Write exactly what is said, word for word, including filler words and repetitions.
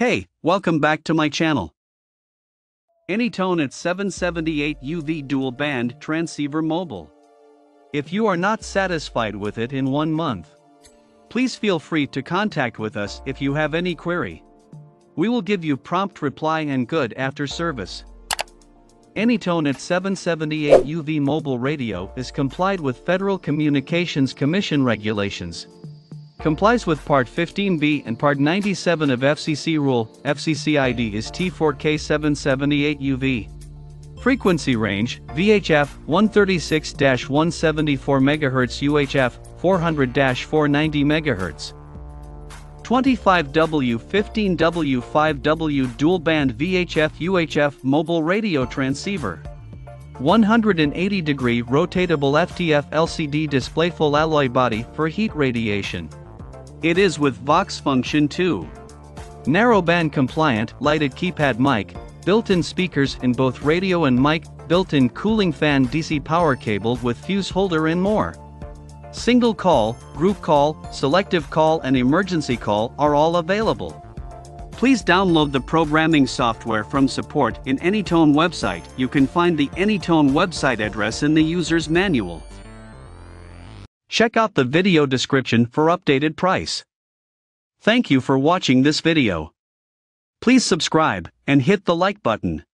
Hey, welcome back to my channel. AnyTone A T seven seventy-eight U V Dual Band Transceiver Mobile. If you are not satisfied with it in one month, please feel free to contact with us if you have any query. We will give you prompt reply and good after service. AnyTone A T seven seventy-eight U V Mobile Radio is complied with Federal Communications Commission regulations. Complies with Part fifteen B and Part ninety-seven of F C C Rule. F C C I D is T four K seven seventy-eight U V. Frequency range, V H F one thirty-six to one seventy-four megahertz, U H F four hundred to four ninety megahertz. twenty-five watt fifteen watt five watt Dual Band V H F U H F Mobile Radio Transceiver. one hundred eighty degree Rotatable F T F L C D Display Full Alloy Body for Heat Radiation. It is with Vox Function two. Narrowband compliant, lighted keypad mic, built-in speakers in both radio and mic, built-in cooling fan, D C power cable with fuse holder and more. Single call, group call, selective call and emergency call are all available. Please download the programming software from support in AnyTone website. You can find the AnyTone website address in the user's manual. Check out the video description for updated price. Thank you for watching this video. Please subscribe and hit the like button.